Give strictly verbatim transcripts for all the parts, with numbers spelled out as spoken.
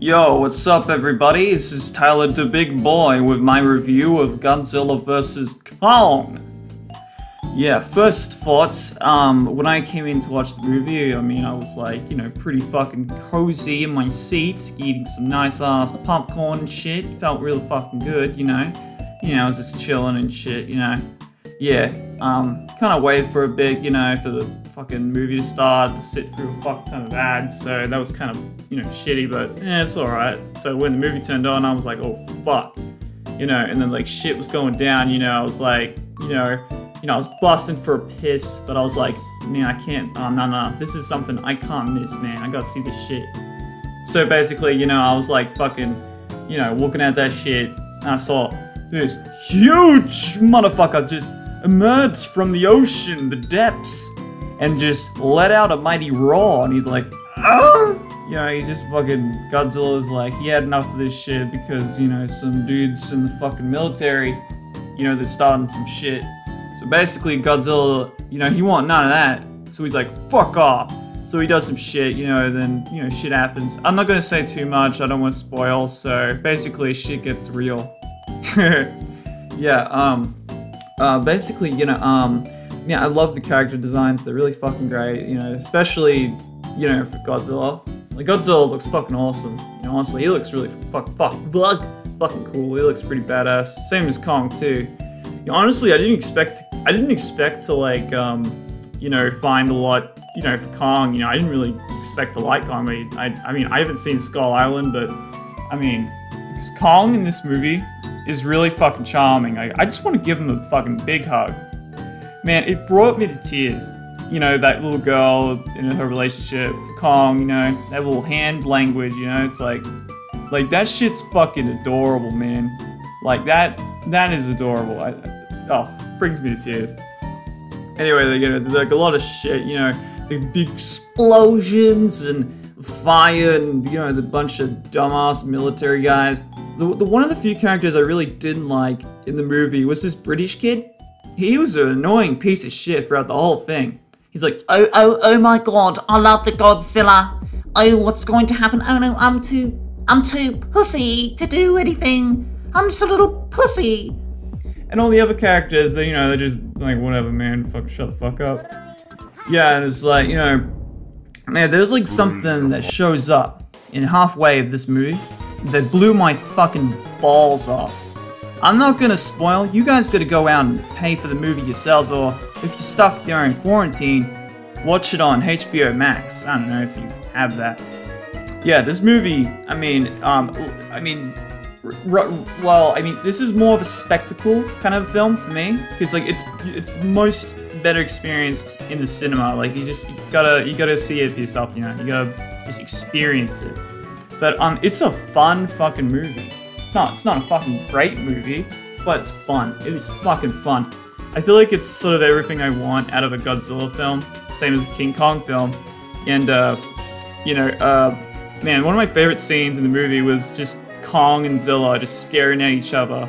Yo, what's up everybody? This is Tyler Da Big Boi with my review of Godzilla versus Kong. Yeah, first thoughts, um, when I came in to watch the movie, I mean, I was like, you know, pretty fucking cozy in my seat, eating some nice ass popcorn and shit, felt real fucking good, you know, you know, I was just chilling and shit, you know, yeah, um, kind of waited for a bit, you know, for the fucking movie to start, to sit through a fuck ton of ads, so that was kind of, you know, shitty, but, eh, it's alright. So when the movie turned on, I was like, oh, fuck, you know, and then, like, shit was going down, you know, I was like, you know, You know, I was busting for a piss, but I was like, man, I can't, oh, no, no, this is something I can't miss, man, I gotta see this shit. So basically, you know, I was like fucking, you know, looking at that shit, and I saw this huge motherfucker just emerge from the ocean, the depths, and just let out a mighty roar, and he's like, oh! You know, he's just fucking, Godzilla's like, he had enough of this shit because, you know, some dudes in the fucking military, you know, they're starting some shit. So basically, Godzilla, you know, he want none of that, so he's like, fuck off. So he does some shit, you know, then, you know, shit happens. I'm not gonna say too much, I don't want to spoil, so basically, shit gets real. yeah, um, uh, basically, you know, um, yeah, I love the character designs, they're really fucking great, you know, especially, you know, for Godzilla. Like, Godzilla looks fucking awesome, you know, honestly, he looks really fuck, fuck, fuck, fucking cool, he looks pretty badass, same as Kong, too. Honestly, I didn't expect, I didn't expect to like, um, you know, find a lot, you know, for Kong, you know, I didn't really expect to like Kong. I, I mean, I haven't seen Skull Island, but, I mean, Kong in this movie is really fucking charming. I, I just want to give him a fucking big hug. Man, it brought me to tears. You know, that little girl in her relationship with Kong, you know, that little hand language, you know, it's like, like, that shit's fucking adorable, man. Like, that, that is adorable. I, oh, brings me to tears. Anyway, they get like a lot of shit, you know, the big explosions and fire and, you know, the bunch of dumbass military guys. The, the one of the few characters I really didn't like in the movie was this British kid. He was an annoying piece of shit throughout the whole thing. He's like, oh, oh, oh my god, I love the Godzilla. Oh, what's going to happen? Oh no, I'm too, I'm too pussy to do anything. I'm just a little pussy. And all the other characters, they, you know, they're just like, whatever, man, fuck, shut the fuck up. Yeah, and it's like, you know, man, there's like something that shows up in halfway of this movie that blew my fucking balls off. I'm not gonna spoil, you guys gotta go out and pay for the movie yourselves, or if you're stuck there in quarantine, watch it on H B O Max. I don't know if you have that. Yeah, this movie, I mean, um, I mean, well, I mean, this is more of a spectacle kind of film for me, because like it's it's most better experienced in the cinema. Like you just you gotta you gotta see it for yourself, you know. You gotta just experience it. But um, it's a fun fucking movie. It's not it's not a fucking great movie, but it's fun. It is fucking fun. I feel like it's sort of everything I want out of a Godzilla film, same as a King Kong film, and uh, you know, uh, man, one of my favorite scenes in the movie was just Kong and Zilla just staring at each other,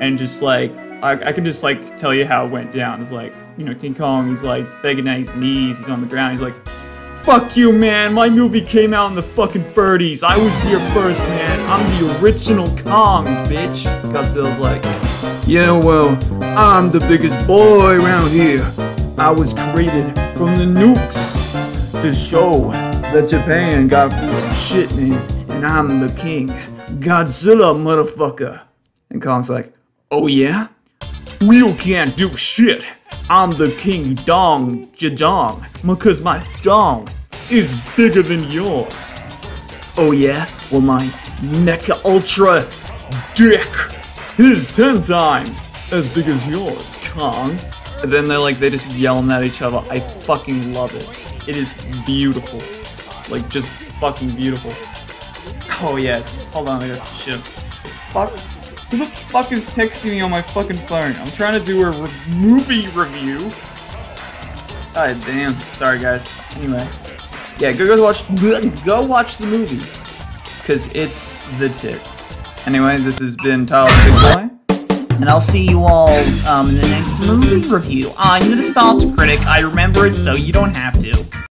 and just like I, I can just like tell you how it went down. It's like, you know, King Kong, he's like begging at his knees, he's on the ground, he's like, fuck you, man, my movie came out in the fucking thirties, I was here first, man, I'm the original Kong, bitch. Godzilla's like, yeah, well, I'm the biggest boy around here, I was created from the nukes to show that Japan got a piece of shit, man, and I'm the king. Godzilla, motherfucker. And Kong's like, oh yeah? You can't do shit. I'm the king dong jadong, because my dong is bigger than yours. Oh yeah? Well, my Mecha Ultra dick is ten times as big as yours, Kong. And then they're like, they're just yelling at each other. I fucking love it. It is beautiful. Like, just fucking beautiful. Oh yeah, it's, hold on, I got some shit. Fuck, who the fuck is texting me on my fucking phone? I'm trying to do a re movie review. God damn, sorry guys. Anyway, yeah, go go watch, go watch the movie, cause it's the tits. Anyway, this has been Tyler Da Big Boi, and I'll see you all um, in the next movie review. I'm the nostalgia critic. I remember it, so you don't have to.